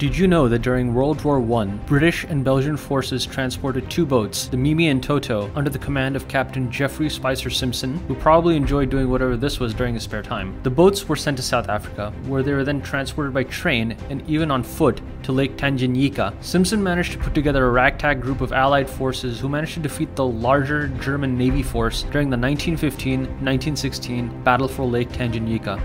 Did you know that during World War I, British and Belgian forces transported two boats, the Mimi and Toto, under the command of Captain Geoffrey Spicer-Simson, who probably enjoyed doing whatever this was during his spare time. The boats were sent to South Africa, where they were then transported by train and even on foot to Lake Tanganyika. Simpson managed to put together a ragtag group of Allied forces who managed to defeat the larger German Navy force during the 1915-1916 Battle for Lake Tanganyika.